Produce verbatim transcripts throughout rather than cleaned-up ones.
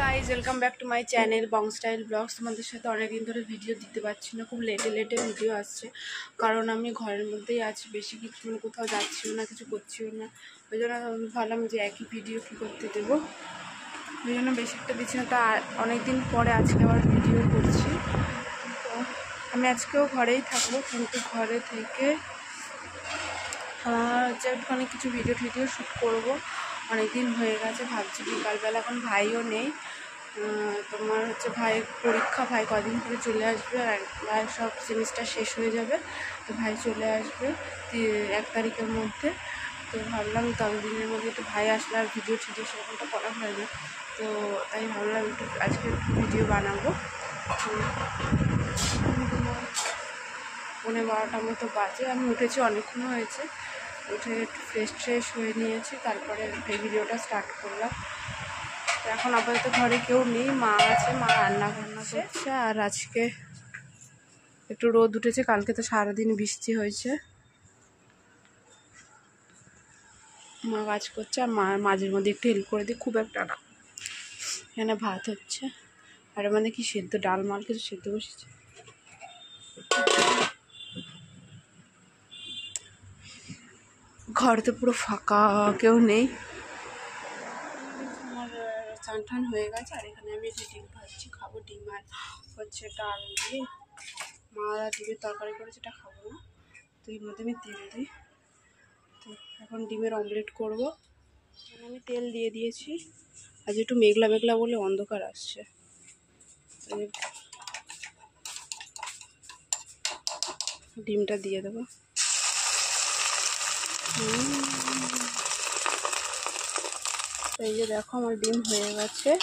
Guys, welcome back to my channel bong style blogs. তোমাদের সাথে অনেকদিন ধরে ভিডিও দিতে পারছি না, খুব লেটে লেটে ভিডিও আসছে, কারণ আমি ঘরের মধ্যেই আছি, বেশি কিছু মানে কোথাও যাচ্ছিও না, কিছু করছিও না, ওই জন্য ভাবলাম যে একই ভিডিও কী করতে দেবো, ওই জন্য বেশি একটা দিচ্ছি না। তা অনেকদিন পরে আজকে আবার ভিডিও করছি। তো আমি আজকেও ঘরেই থাকবো, কিন্তু ঘরে থেকে আমার হচ্ছে একটুখানি কিছু ভিডিও টিডিও শ্যুট করবো, অনেকদিন হয়ে গেছে ভাবছি। বিকালবেলা এখন ভাইও নেই, তোমার হচ্ছে ভাই পরীক্ষা, ভাই কদিন পরে চলে আসবে, আর ভাই সব সেমিস্টার শেষ হয়ে যাবে, তো ভাই চলে আসবে এক তারিখের মধ্যে। তো ভাবলাম ততদিনের মধ্যে একটু ভাই আসলে আর ভিডিও টিডিও সেরকমটা করা হয় না, তো তাই ভাবলাম একটু আজকে একটু ভিডিও বানাবো। পৌনে বারোটার মতো বাজে, আমি উঠেছি, অনেকক্ষণ হয়েছে, উঠে একটু ফ্রেশ ট্রেশ হয়ে নিয়েছি, তারপরে এই ভিডিওটা স্টার্ট করলাম। এখন আপাতত ঘরে কেউ নেই, মা আছে, মা রান্না বান্না করছে। আর আজকে একটু রোদ উঠেছে, কালকে তো সারাদিন বৃষ্টি হয়েছে। মা কাজ করছে, আর মা মাঝের মধ্যে একটু হেল্প করে দিই, খুব একটা না। এখানে ভাত হচ্ছে, আর মানে কি সেদ্ধ ডাল মাল কিছু সেদ্ধ বসেছে। ঘর তো পুরো ফাঁকা, কেউ নেই। আমার চান টান হয়ে গেছে, আর এখানে আমি যে ডিম ভাজছি খাবো, ডিম আর হচ্ছে ডাল দিয়ে মা ডিমের তরকারি করেছে, এটা খাবো না, তো এর মধ্যে আমি তেল দিই। তো এখন ডিমের অমলেট করবো, আমি তেল দিয়ে দিয়েছি। আজ একটু মেঘলা মেঘলা বলে অন্ধকার আসছে। ডিমটা দিয়ে দেবো, এই যে দেখো আমার ডিম হয়ে গেছে। ঘাম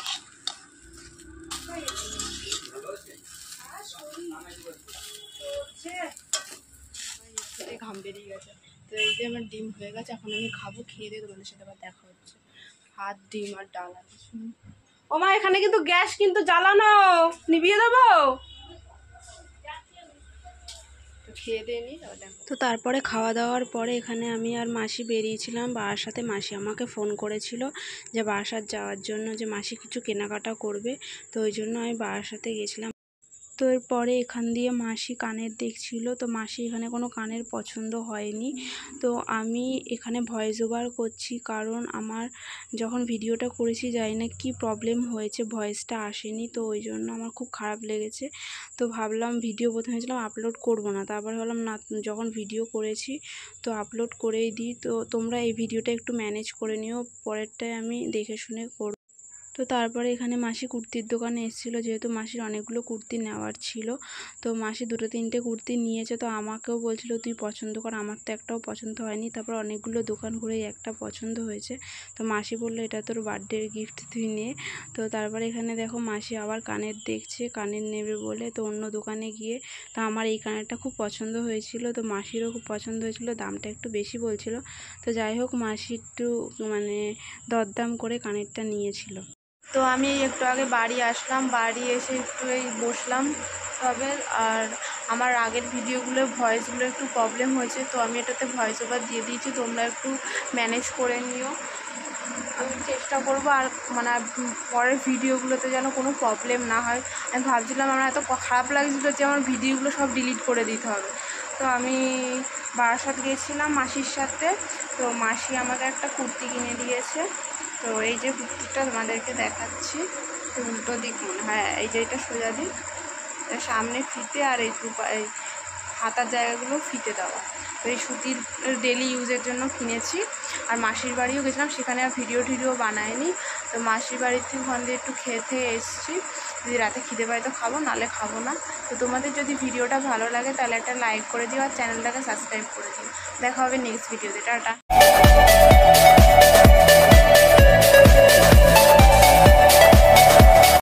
বেরিয়ে গেছে, তো এই যে আমার ডিম হয়ে গেছে, এখন আমি খাবো, খেয়ে দিয়ে তোমাদের সাথে আবার দেখা হচ্ছে। ভাত, ডিম আর ডাল আছে। ও মা, এখানে কিন্তু গ্যাস কিন্তু জ্বালানো, নিভিয়ে দেবো। খেয়ে দিয়ে নিই। তো তারপরে খাওয়া দাওয়ার পরে এখানে আমি আর মাসি বেরিয়েছিলাম বাবার সাথে। মাসি আমাকে ফোন করেছিল যে বারাসাত যাওয়ার জন্য, যে মাসি কিছু কেনাকাটা করবে, তো ওই জন্য আমি বাবার সাথে গেছিলাম। তো এরপরে এখান দিয়ে মাসি কানের দেখছিল, তো মাসি এখানে কোনো কানের পছন্দ হয়নি। তো আমি এখানে ভয়েস ওভার করছি, কারণ আমার যখন ভিডিওটা করেছি জানি না কী প্রবলেম হয়েছে, ভয়েসটা আসেনি, তো ওই জন্য আমার খুব খারাপ লেগেছে। তো ভাবলাম ভিডিও প্রথমে ছিলাম আপলোড করব না, তারপর ভাবলাম না, যখন ভিডিও করেছি তো আপলোড করেই দিই। তো তোমরা এই ভিডিওটা একটু ম্যানেজ করে নিও, পরেরটায় আমি দেখে শুনে করব। তো তারপরে এখানে মাসি কুর্তির দোকানে এসেছিলো, যেহেতু মাসির অনেকগুলো কুর্তি নেওয়ার ছিল, তো মাসি দুটো তিনটে কুর্তি নিয়েছে। তো আমাকেও বলছিল তুই পছন্দ কর, আমার তো একটাও পছন্দ হয়নি। তারপর অনেকগুলো দোকান ঘুরে একটা পছন্দ হয়েছে, তো মাসি বললো এটা তোর বার্থডের গিফট, তুই নে। তো তারপরে এখানে দেখো মাসি আবার কানের দেখছে, কানের নেবে বলে, তো অন্য দোকানে গিয়ে। তো আমার এই কানেরটা খুব পছন্দ হয়েছিল, তো মাসিরও খুব পছন্দ হয়েছিল, দামটা একটু বেশি বলছিল। তো যাই হোক মাসি একটু মানে দরদাম করে কানেরটা নিয়েছিল। তো আমি একটু আগে বাড়ি আসলাম, বাড়ি এসে একটু এই বসলাম। তবে আর আমার আগের ভিডিওগুলো ভয়েসগুলো একটু প্রবলেম হয়েছে, তো আমি এটাতে ভয়েস ওভার দিয়ে দিয়েছি, তোমরা একটু ম্যানেজ করে নিও। আমি চেষ্টা করবো আর মানে পরের ভিডিওগুলোতে যেন কোনো প্রবলেম না হয়। আমি ভাবছিলাম আমার এত খারাপ লাগছিলো যে আমার ভিডিওগুলো সব ডিলিট করে দিতে হবে। তো আমি বারাসাত গেছিলাম মাসির সাথে, তো মাসি আমাকে একটা কুর্তি কিনে দিয়েছে। তো এই যে কুর্তিটা তোমাদেরকে দেখাচ্ছি, তো উল্টো দিক মনে হয়, এই যে এটা সোজা দিক, সামনে ফিতে, আর এই এই হাতার জায়গাগুলো ফিতে দেওয়া। তো এই সুতির ডেলি ইউজের জন্য কিনেছি। আর মাসির বাড়িও গেছিলাম, সেখানে আর ভিডিও টিডিও বানায়নি। তো মাসির বাড়ির থেকে ওখান দিয়ে একটু খেয়ে খেয়ে এসেছি, যদি রাতে খিদে পাই তো খাবো, নাহলে খাবো না। তো তোমাদের যদি ভিডিওটা ভালো লাগে তাহলে একটা লাইক করে দিও, আর চ্যানেলটাকে সাবস্ক্রাইব করে দিও। দেখা হবে নেক্সট ভিডিওতে, টাটা।